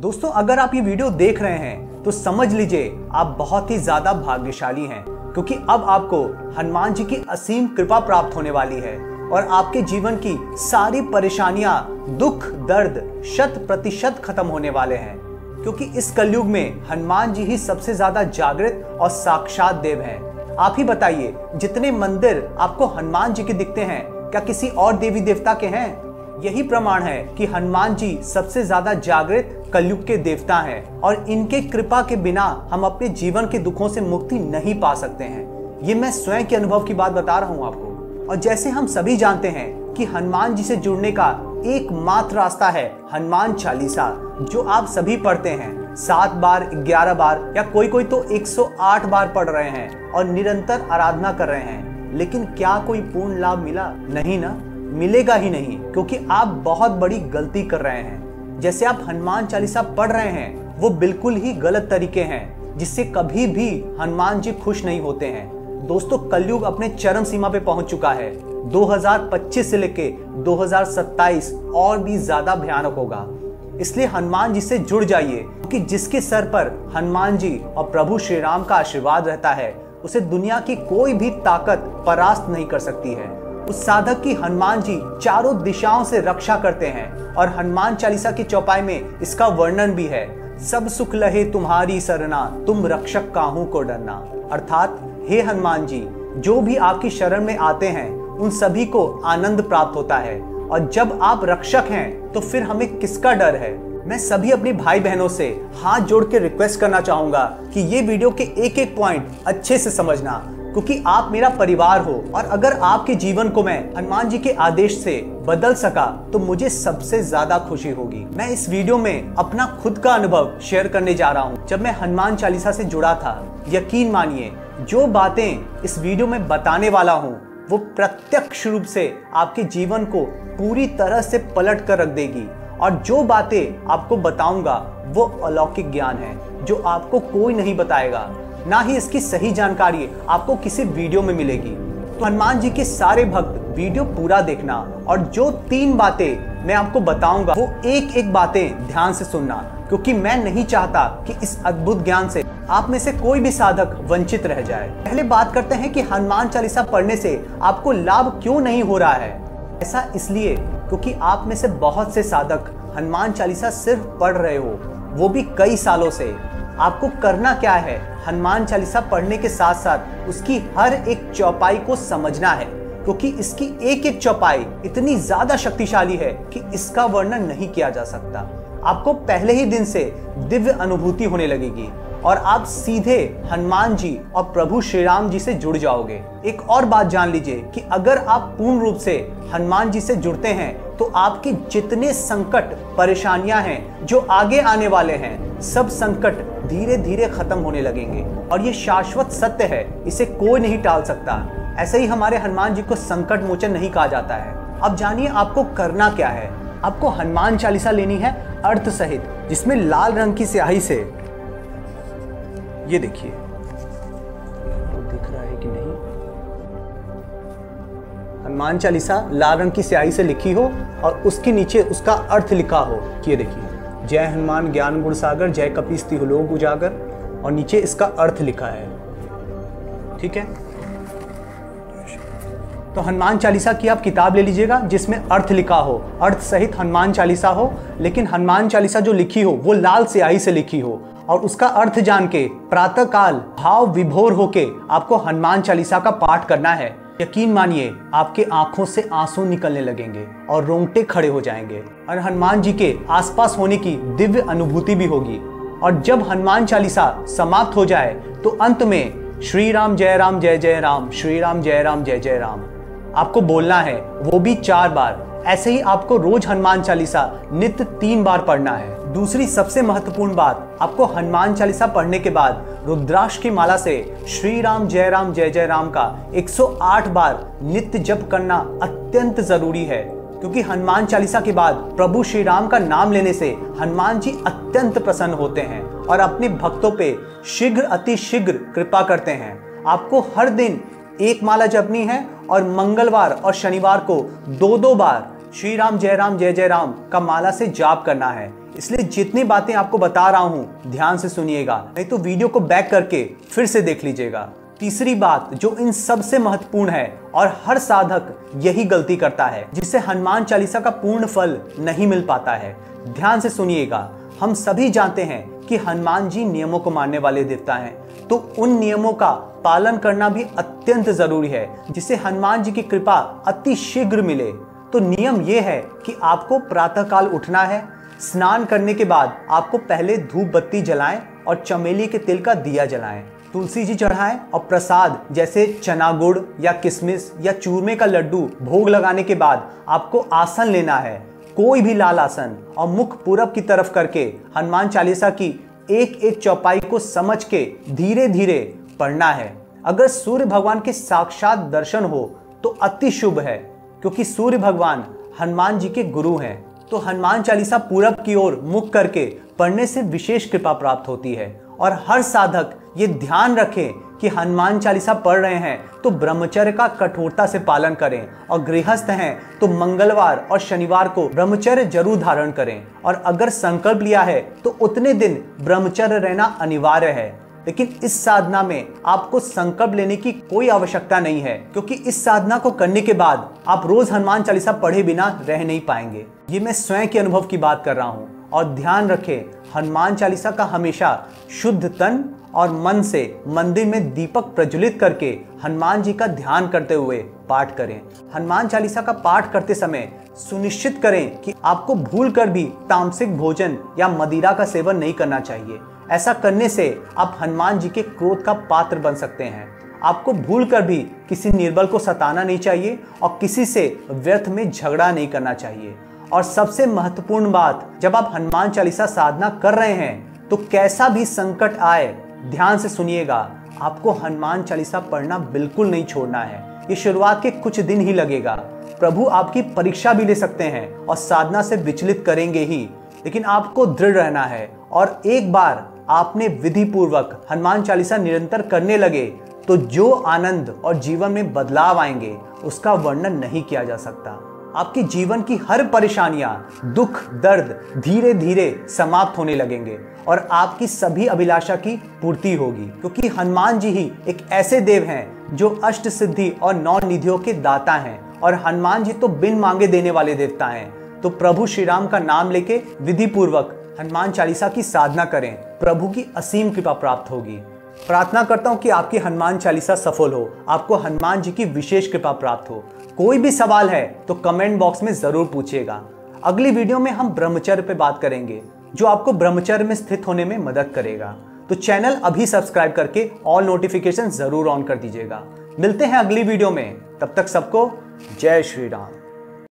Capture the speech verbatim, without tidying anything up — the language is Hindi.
दोस्तों अगर आप ये वीडियो देख रहे हैं तो समझ लीजिए आप बहुत ही ज्यादा भाग्यशाली हैं, क्योंकि अब आपको हनुमान जी की असीम कृपा प्राप्त होने वाली है और आपके जीवन की सारी परेशानियां, दुख, दर्द शत प्रतिशत खत्म होने वाले हैं, क्योंकि इस कलयुग में हनुमान जी ही सबसे ज्यादा जागृत और साक्षात देव हैं। आप ही बताइए, जितने मंदिर आपको हनुमान जी के दिखते हैं क्या किसी और देवी देवता के हैं? यही प्रमाण है कि हनुमान जी सबसे ज्यादा जागृत कलयुग के देवता हैं और इनके कृपा के बिना हम अपने जीवन के दुखों से मुक्ति नहीं पा सकते हैं। ये मैं स्वयं के अनुभव की बात बता रहा हूँ आपको। और जैसे हम सभी जानते हैं कि हनुमान जी से जुड़ने का एकमात्र रास्ता है हनुमान चालीसा, जो आप सभी पढ़ते हैं सात बार, ग्यारह बार या कोई कोई तो एक सौ आठ बार पढ़ रहे हैं और निरंतर आराधना कर रहे हैं। लेकिन क्या कोई पूर्ण लाभ मिला? नहीं ना, मिलेगा ही नहीं, क्योंकि आप बहुत बड़ी गलती कर रहे हैं। जैसे आप हनुमान चालीसा पढ़ रहे हैं वो बिल्कुल ही गलत तरीके हैं, जिससे कभी भी हनुमान जी खुश नहीं होते हैं। दोस्तों कलयुग अपने चरम सीमा पे पहुंच चुका है। दो हज़ार पच्चीस से लेके दो हज़ार सत्ताईस और भी ज्यादा भयानक होगा, इसलिए हनुमान जी से जुड़ जाइए, क्योंकि जिसके सर पर हनुमान जी और प्रभु श्री राम का आशीर्वाद रहता है उसे दुनिया की कोई भी ताकत परास्त नहीं कर सकती है। उस साधक की हनुमान जी चारों दिशाओं से रक्षा करते हैं और हनुमान चालीसा की चौपाई में इसका वर्णन भी है। सब सुख लहे तुम्हारी सरना, तुम रक्षक काहू को डरना। अर्थात हे हनुमान जी, जो भी आपकी शरण में आते हैं उन सभी को आनंद प्राप्त होता है, और जब आप रक्षक हैं तो फिर हमें किसका डर है? मैं सभी अपने भाई बहनों से हाथ जोड़ के रिक्वेस्ट करना चाहूंगा कि ये वीडियो के एक एक पॉइंट अच्छे से समझना, क्योंकि आप मेरा परिवार हो, और अगर आपके जीवन को मैं हनुमान जी के आदेश से बदल सका तो मुझे सबसे ज्यादा खुशी होगी। मैं इस वीडियो में अपना खुद का अनुभव शेयर करने जा रहा हूँ। जब मैं हनुमान चालीसा से जुड़ा था, यकीन मानिए जो बातें इस वीडियो में बताने वाला हूँ वो प्रत्यक्ष रूप से आपके जीवन को पूरी तरह से पलट कर रख देगी, और जो बातें आपको बताऊंगा वो अलौकिक ज्ञान है, जो आपको कोई नहीं बताएगा, ना ही इसकी सही जानकारी आपको किसी वीडियो में मिलेगी। तो हनुमान जी के सारे भक्त वीडियो पूरा देखना, और जो तीन बातें मैं आपको बताऊंगा वो एक एक बातें ध्यान से सुनना, क्योंकि मैं नहीं चाहता कि इस अद्भुत ज्ञान से आप में से कोई भी साधक वंचित रह जाए। पहले बात करते हैं कि हनुमान चालीसा पढ़ने से आपको लाभ क्यों नहीं हो रहा है। ऐसा इसलिए क्योंकि आप में से बहुत से साधक हनुमान चालीसा सिर्फ पढ़ रहे हो, वो भी कई सालों से। आपको करना क्या है, हनुमान चालीसा पढ़ने के साथ साथ उसकी हर एक चौपाई को समझना है, क्योंकि इसकी एक एक चौपाई इतनी ज्यादा शक्तिशाली है कि इसका वर्णन नहीं किया जा सकता। आपको पहले ही दिन से दिव्य अनुभूति होने लगेगी और आप सीधे हनुमान जी और प्रभु श्री राम जी से जुड़ जाओगे। एक और बात जान लीजिए कि अगर आप पूर्ण रूप से हनुमान जी से जुड़ते हैं तो आपके जितने संकट, परेशानियां हैं जो आगे आने वाले हैं, सब संकट धीरे धीरे खत्म होने लगेंगे, और ये शाश्वत सत्य है, इसे कोई नहीं टाल सकता। ऐसे ही हमारे हनुमान जी को संकट मोचन नहीं कहा जाता है। अब जानिए आपको करना क्या है। आपको हनुमान चालीसा लेनी है अर्थ सहित, जिसमें लाल रंग की स्याही से, ये देखिए दिख रहा है कि नहीं, हनुमान चालीसा लाल रंग की स्याही से लिखी हो और उसके नीचे उसका अर्थ लिखा हो। ये देखिए, जय हनुमान ज्ञान गुण सागर, जय कपीस तिहु लोक उजागर, और नीचे इसका अर्थ लिखा है। ठीक है, तो हनुमान चालीसा की आप किताब ले लीजिएगा जिसमें अर्थ लिखा हो, अर्थ सहित हनुमान चालीसा हो, लेकिन हनुमान चालीसा जो लिखी हो वो लाल स्याही से लिखी हो, और उसका अर्थ जान के प्रातः काल भाव विभोर होके आपको हनुमान चालीसा का पाठ करना है। यकीन मानिए आपके आंखों से आंसू निकलने लगेंगे और रोंगटे खड़े हो जाएंगे, और हनुमान जी के आसपास होने की दिव्य अनुभूति भी होगी। और जब हनुमान चालीसा समाप्त हो जाए तो अंत में श्री राम जय राम जय जय राम, श्री राम जय राम जय जय राम आपको बोलना है, वो भी चार बार। ऐसे ही आपको रोज हनुमान चालीसा नित्य तीन बार पढ़ना है। दूसरी सबसे महत्वपूर्ण बात, आपको हनुमान चालीसा पढ़ने के बाद रुद्राक्ष की माला से श्री राम जय राम जय जय राम का एक सौ आठ बार नित्य जप करना अत्यंत जरूरी है, क्योंकि हनुमान चालीसा के बाद प्रभु श्री राम का नाम लेने से हनुमान जी अत्यंत प्रसन्न होते हैं और अपने भक्तों पे शीघ्र अति शीघ्र कृपा करते हैं। आपको हर दिन एक माला जपनी है, और मंगलवार और शनिवार को दो दो बार श्री राम जय राम जय जय राम का माला से जाप करना है। इसलिए जितनी बातें आपको बता रहा हूँ ध्यान से सुनिएगा, नहीं तो वीडियो को बैक करके फिर से देख लीजिएगा। तीसरी बात जो इन सबसे महत्वपूर्ण है और हर साधक यही गलती करता है जिससे हनुमान चालीसा का पूर्ण फल नहीं मिल पाता है, ध्यान से सुनिएगा। हम सभी जानते हैं कि हनुमान जी नियमों को मानने वाले देवता हैं, तो उन नियमों का पालन करना भी अत्यंत जरूरी है जिससे हनुमान जी की कृपा अति शीघ्र मिले। तो नियम ये है कि आपको प्रातःकाल उठना है, स्नान करने के बाद आपको पहले धूप बत्ती जलाएं और चमेली के तिल का दिया जलाएं, तुलसी जी चढ़ाएं और प्रसाद जैसे चना गुड़ या किशमिश या चूरमे का लड्डू भोग लगाने के बाद आपको आसन लेना है, कोई भी लाल आसन, और मुख पूरब की तरफ करके हनुमान चालीसा की एक एक चौपाई को समझ के धीरे धीरे पढ़ना है। अगर सूर्य भगवान के साक्षात दर्शन हो तो अति शुभ है, क्योंकि सूर्य भगवान हनुमान जी के गुरु हैं, तो हनुमान चालीसा पूरब की ओर मुख करके पढ़ने से विशेष कृपा प्राप्त होती है। और हर साधक ये ध्यान रखें कि हनुमान चालीसा पढ़ रहे हैं तो ब्रह्मचर्य का कठोरता से पालन करें, और गृहस्थ हैं तो मंगलवार और शनिवार को ब्रह्मचर्य जरूर धारण करें, और अगर संकल्प लिया है तो उतने दिन ब्रह्मचर्य रहना अनिवार्य है। लेकिन इस साधना में आपको संकल्प लेने की कोई आवश्यकता नहीं है, क्योंकि इस साधना को करने के बाद आप रोज हनुमान चालीसा पढ़े बिना रह नहीं पाएंगे। ये मैं स्वयं के अनुभव की बात कर रहा हूँ। और ध्यान रखें, हनुमान चालीसा का हमेशा शुद्ध तन और मन से मंदिर में दीपक प्रज्वलित करके हनुमान जी का ध्यान करते हुए पाठ करें। हनुमान चालीसा का पाठ करते समय सुनिश्चित करें कि आपको भूल कर भी तामसिक भोजन या मदिरा का सेवन नहीं करना चाहिए। ऐसा करने से आप हनुमान जी के क्रोध का पात्र बन सकते हैं। आपको भूल कर भी किसी निर्बल को सताना नहीं चाहिए और किसी से व्यर्थ में झगड़ा नहीं करना चाहिए। और सबसे महत्वपूर्ण बात, जब आप हनुमान चालीसा साधना कर रहे हैं तो कैसा भी संकट आए, ध्यान से सुनिएगा, आपको हनुमान चालीसा पढ़ना बिल्कुल नहीं छोड़ना है। ये शुरुआत के कुछ दिन ही लगेगा। प्रभु आपकी परीक्षा भी ले सकते हैं और साधना से विचलित करेंगे ही, लेकिन आपको दृढ़ रहना है। और एक बार आपने विधि पूर्वक हनुमान चालीसा निरंतर करने लगे तो जो आनंद और जीवन में बदलाव आएंगे उसका वर्णन नहीं किया जा सकता। आपके जीवन की हर परेशानियां, दुख, दर्द धीरे धीरे समाप्त होने लगेंगे और आपकी सभी अभिलाषा की पूर्ति होगी, क्योंकि हनुमान जी ही एक ऐसे देव हैं जो अष्ट सिद्धि और नौ निधियों के दाता हैं, और हनुमान जी तो बिन मांगे देने वाले देवता हैं। तो प्रभु श्री राम का नाम लेके विधि पूर्वक हनुमान चालीसा की साधना करें, प्रभु की असीम कृपा प्राप्त होगी। प्रार्थना करता हूँ कि आपकी हनुमान चालीसा सफल हो, आपको हनुमान जी की विशेष कृपा प्राप्त हो। कोई भी सवाल है तो कमेंट बॉक्स में ज़रूर पूछिएगा। अगली वीडियो में हम ब्रह्मचर्य पे बात करेंगे जो आपको ब्रह्मचर्य में स्थित होने में मदद करेगा। तो चैनल अभी सब्सक्राइब करके ऑल नोटिफिकेशन ज़रूर ऑन कर दीजिएगा। मिलते हैं अगली वीडियो में, तब तक सबको जय श्री राम।